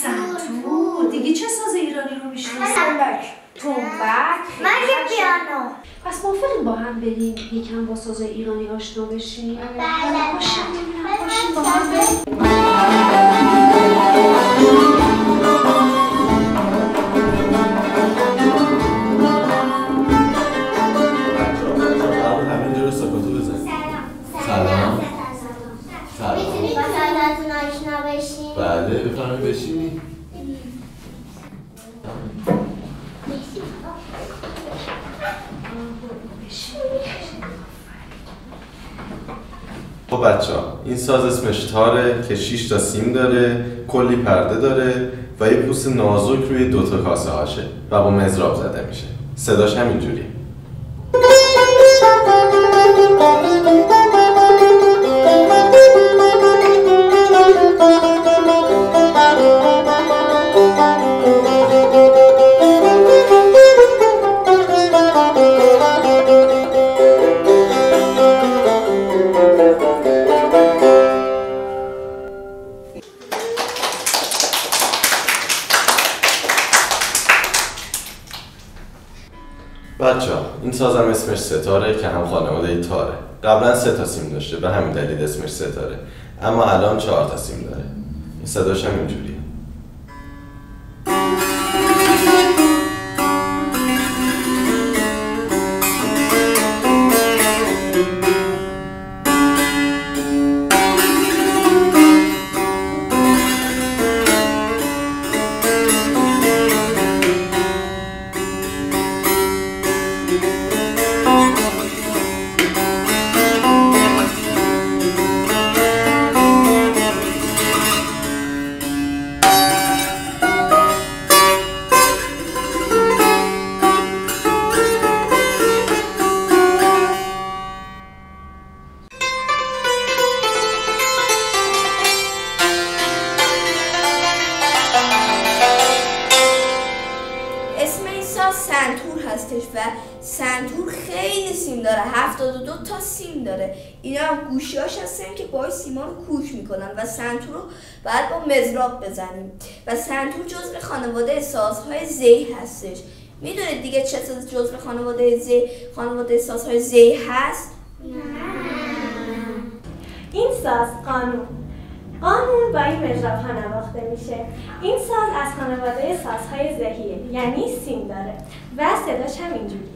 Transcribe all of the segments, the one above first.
سنتور. دیگه چه ساز ایرانی رو میشناسید؟ تنبک. من که پیانو. پس موافقیم با هم بریم یکم با ساز ایرانی آشنا بشیم؟ بله. خوشم با هم بریم. بله بفرمایید بشینید. خب بچه‌ها این ساز اسمش تاره که 6 تا سیم داره، کلی پرده داره و یه پوست نازک روی دوتا کاسه هاشه و با مضراب زده میشه. صداش همینجوریه. بچه‌ها این سازم اسمش ستاره که هم خانواده تاره. قبلا 3 تا سیم داشته به همین دلیل اسمش ستاره، اما الان 4 تا سیم داره. این صداش هم اینجوریه. و سنتور خیلی سیم داره، 72 تا سیم داره. اینا هم گوشی‌هاش هستن که باهاش سیما رو کوک میکنن و سنتور رو باید با مضراب بزنیم و سنتور جزء خانواده سازهای زی هستش. میدونید دیگه چه ساز جزء خانواده سازهای زی هست؟ نه. این ساز قانون با این مضراب ها نواخته میشه. این ساز از خانواده سازهای زهیه، یعنی سیم داره و صداش هم اینجوریه.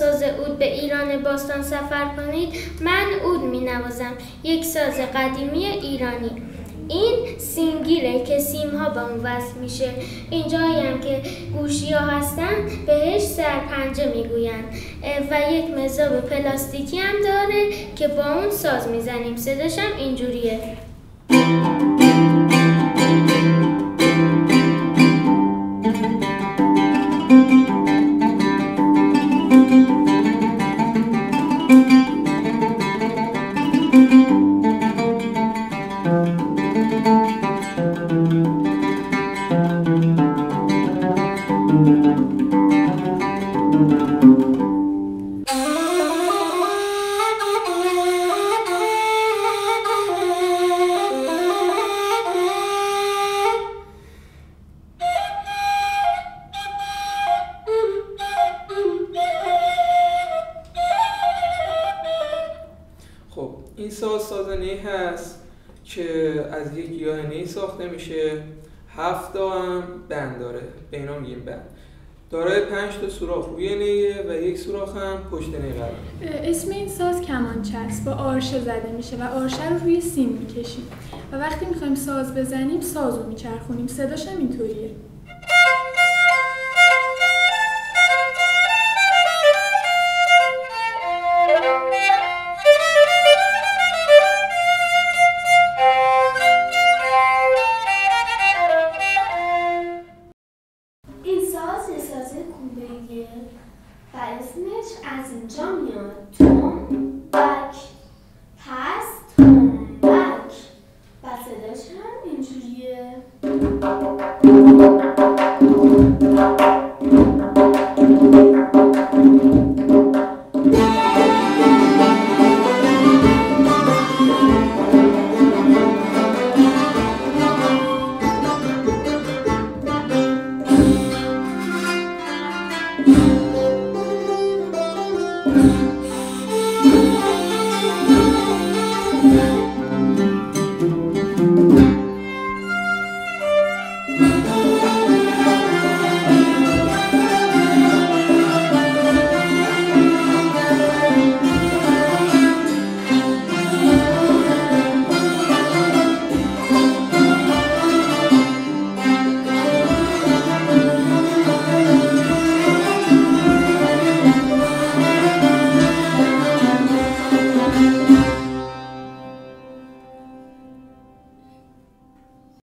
ساز عود به ایران باستان سفر کنید. من عود می نوازم، یک ساز قدیمی ایرانی. این سنگیله که سیم ها با اون وصل میشه. اینجایی هم که گوشی ها هستن بهش سرپنجه میگویند و یک مضراب پلاستیکی هم داره که با اون ساز میزنیم. صداش هم اینجوریه. این ساز سازنه هست که از یک گیاه‌نی ساخته میشه. 7 تا هم بند داره، به اینا میگیم بند. دارای 5 تا سوراخ روی نیه و یک سوراخ هم پشت نی قراره. اسم این ساز کمانچه است، با آرشه زده میشه و آرشه رو روی سیم میکشیم و وقتی میخوایم ساز بزنیم ساز رو میچرخونیم. صداش هم اینطوریه.